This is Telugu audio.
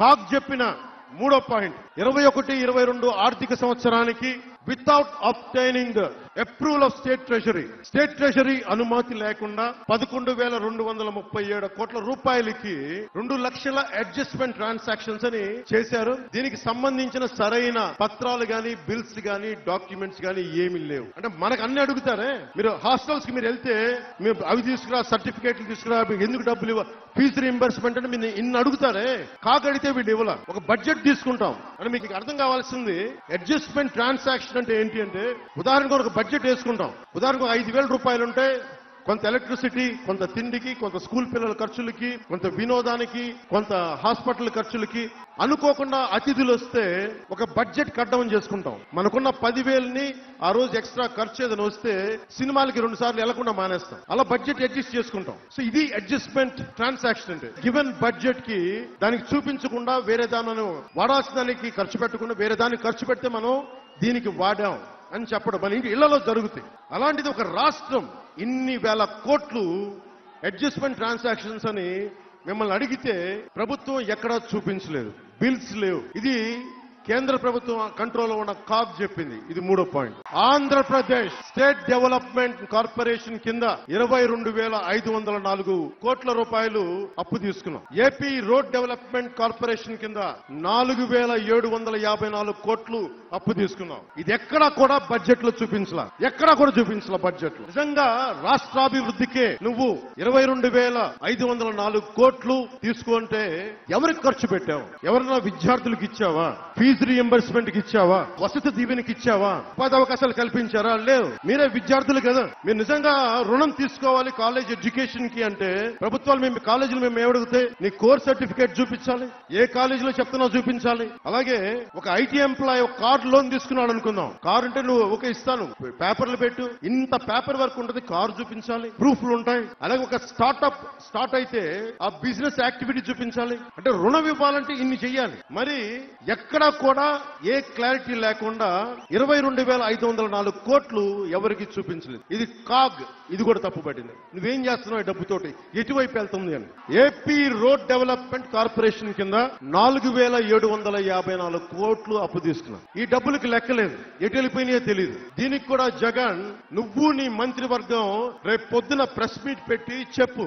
కాగ్ చెప్పిన మూడో పాయింట్ 21-22 ఆర్థిక సంవత్సరానికి without obtaining the approval of state treasury అనుమతి లేకుండా 11,237 కోట్ల రూపాయలకి 2 లక్షల అడ్జస్ట్మెంట్ ట్రాన్సాక్షన్స్ అని చేశారు. దీనికి సంబంధించిన సరైన పత్రాలు గాని బిల్స్ గాని డాక్యుమెంట్స్ గాని ఏమీ లేవు. అంటే మనకు అన్ని అడుగుతారే, మీరు హాస్టల్స్ కి మీరు వెళ్తే మీరు అవి తీసుకురా, సర్టిఫికెట్లు తీసుకురా, ఎందుకు డబ్బులు ఇవ్వ, ఫీజు రీయింబర్స్మెంట్ అంటే మీరు ఇన్ని అడుగుతారే. కాకడితే వీళ్ళు ఇవ్వాల ఒక బడ్జెట్ తీసుకుంటాం అని మీకు అర్థం కావాల్సింది. అడ్జస్ట్మెంట్ ట్రాన్సాక్షన్ అంటే ఏంటి అంటే, ఉదాహరణకు ఒక బడ్జెట్ వేసుకుంటాం, ఉదాహరణకు 5,000 రూపాయలు ఉంటే కొంత ఎలక్ట్రిసిటీ, కొంత తిండికి, కొంత స్కూల్ పిల్లల ఖర్చులకి, కొంత వినోదానికి, కొంత హాస్పిటల్ ఖర్చులకి, అనుకోకుండా అతిథులు వస్తే ఒక బడ్జెట్ కట్ డౌన్ చేసుకుంటాం. మనకున్న 10,000ని ఆ రోజు ఎక్స్ట్రా ఖర్చు ఏదైనా వస్తే సినిమాలకి 2 సార్లు వెళ్లకుండా మానేస్తాం. అలా బడ్జెట్ అడ్జస్ట్ చేసుకుంటాం. సో ఇది అడ్జస్ట్మెంట్ ట్రాన్సాక్షన్ అంటే గివెన్ బడ్జెట్ కి దానికి చూపించకుండా వేరే దానిని వాడాల్సిన దానికి ఖర్చు పెట్టకుండా వేరే దానికి ఖర్చు పెడితే మనం దీనికి వాడాం అని చెప్పడం మన ఇళ్లలో జరుగుతాయి. అలాంటిది ఒక రాష్ట్రం ఇన్ని వేల కోట్లు అడ్జస్ట్మెంట్ ట్రాన్సాక్షన్స్ అని మిమ్మల్ని అడిగితే ప్రభుత్వం ఎక్కడా చూపించలేదు, బిల్స్ లేవు. ఇది కేంద్ర ప్రభుత్వం కంట్రోల్లో ఉన్న కాగ్ చెప్పింది. ఇది మూడో point. Andhra Pradesh state development corporation కింద 22,504 కోట్ల రూపాయలు అప్పు తీసుకున్నాం. ఏపీ రోడ్ డెవలప్మెంట్ కార్పొరేషన్ కింద 4,754 కోట్లు అప్పు తీసుకున్నాం. ఇది ఎక్కడా కూడా బడ్జెట్ లో చూపించలా, ఎక్కడా కూడా చూపించలా బడ్జెట్ లో. నిజంగా రాష్ట్రాభివృద్ధికే నువ్వు 22,504 కోట్లు తీసుకుంటే ఎవరికి ఖర్చు పెట్టావు? ఎవరైనా విద్యార్థులకు ఇచ్చావా? ఫీజు రీయింబర్స్మెంట్ కి ఇచ్చావా? వసతి దీవెనికి ఇచ్చావా? ఉపాధి అవకాశాలు కల్పించారా? లేవు. మీరే విద్యార్థులు కదా, మీరు నిజంగా రుణం తీసుకోవాలి కాలేజ్ ఎడ్యుకేషన్ కి అంటే ప్రభుత్వాలు మేము కాలేజీలు మేము ఏమడిగితే నీ కోర్స్ సర్టిఫికేట్ చూపించాలి, ఏ కాలేజీలో చెప్తున్నావు చూపించాలి. అలాగే ఒక ఐటీ ఎంప్లాయ్ ఒక కార్ లోన్ తీసుకున్నాడు అనుకుందాం. కార్ అంటే నువ్వు ఓకే ఇస్తాను, పేపర్లు పెట్టు, ఇంత పేపర్ వర్క్ ఉంటుంది, కార్ చూపించాలి, ప్రూఫ్లు ఉంటాయి. అలాగే ఒక స్టార్ట్అప్ స్టార్ట్ అయితే ఆ బిజినెస్ యాక్టివిటీ చూపించాలి. అంటే రుణం ఇవ్వాలంటే ఇన్ని చెయ్యాలి. మరి ఎక్కడ కూడా ఏ క్లారిటీ లేకుండా 22,504 కోట్లు ఎవరికి చూపించలేదు. ఇది కాగ్ ఇది కూడా తప్పు పట్టింది. నువ్వేం చేస్తున్నావు ఈ డబ్బుతోటి, ఎటువైపు వెళ్తుంది అని. ఏపీ రోడ్ డెవలప్మెంట్ కార్పొరేషన్ కింద 4,754 కోట్లు అప్పు తీసుకున్నాం. ఈ డబ్బులకు లెక్కలేదు, ఎటు వెళ్ళిపోయినాయో తెలియదు. దీనికి కూడా జగన్, నువ్వు నీ మంత్రివర్గం రేపు పొద్దున ప్రెస్ మీట్ పెట్టి చెప్పు,